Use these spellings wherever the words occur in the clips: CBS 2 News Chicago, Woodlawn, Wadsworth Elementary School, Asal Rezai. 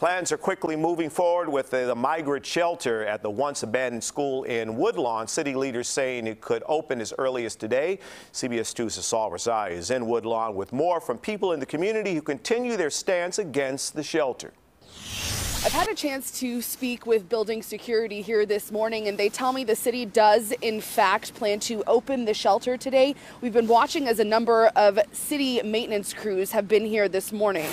Plans are quickly moving forward with the migrant shelter at the once abandoned school in Woodlawn. City leaders saying it could open as early as today. CBS 2's Asal Rezai is in Woodlawn with more from people in the community who continue their stance against the shelter. I've had a chance to speak with building security here this morning, and they tell me the city does, in fact, plan to open the shelter today. We've been watching as a number of city maintenance crews have been here this morning.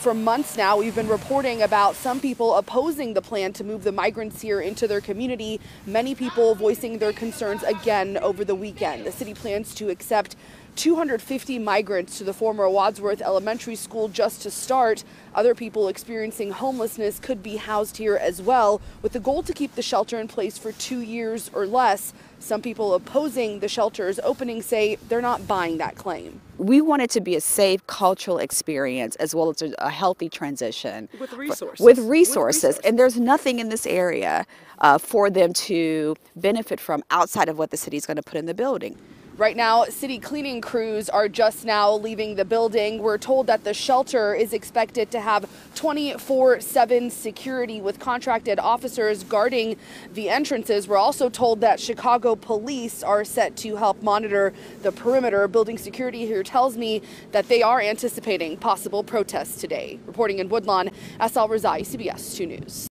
For months now, we've been reporting about some people opposing the plan to move the migrants here into their community, many people voicing their concerns again over the weekend. The city plans to accept 250 migrants to the former Wadsworth Elementary School just to start. Other people experiencing homelessness could be housed here as well, with the goal to keep the shelter in place for 2 years or less. Some people opposing the shelter's opening say they're not buying that claim. We want it to be a safe cultural experience as well as a healthy transition. With resources. And there's nothing in this area for them to benefit from outside of what the city's going to put in the building. Right now, city cleaning crews are just now leaving the building. We're told that the shelter is expected to have 24/7 security with contracted officers guarding the entrances. We're also told that Chicago police are set to help monitor the perimeter. Building security here tells me that they are anticipating possible protests today. Reporting in Woodlawn, Asal Rezai, CBS 2 News.